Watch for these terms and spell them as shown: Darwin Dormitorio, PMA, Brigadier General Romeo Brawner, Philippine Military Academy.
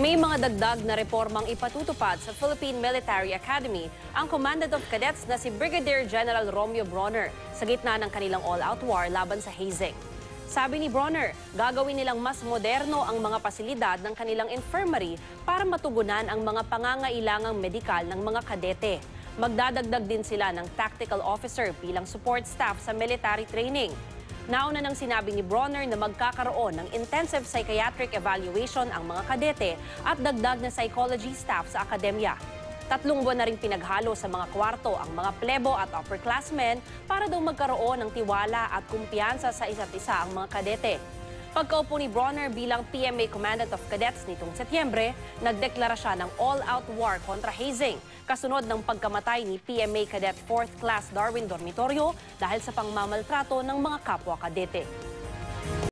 May mga dagdag na reformang ipatutupad sa Philippine Military Academy ang Commandant of Cadets na si Brigadier General Romeo Brawner sa gitna ng kanilang all-out war laban sa hazing. Sabi ni Brawner, gagawin nilang mas moderno ang mga pasilidad ng kanilang infirmary para matugunan ang mga pangangailangang medikal ng mga kadete. Magdadagdag din sila ng tactical officer bilang support staff sa military training. Nauna nang sinabi ni Brawner na magkakaroon ng intensive psychiatric evaluation ang mga kadete at dagdag na psychology staff sa akademya. 3 buwan na rin pinaghalo sa mga kwarto ang mga plebo at upperclassmen para daw magkaroon ng tiwala at kumpiyansa sa isa't isa ang mga kadete. Pagkaupo ni Brawner bilang PMA Commandant of Cadets nitong Setyembre, nagdeklara siya ng all-out war kontra hazing kasunod ng pagkamatay ni PMA Cadet 4th Class Darwin Dormitorio dahil sa pangmamaltrato ng mga kapwa kadete.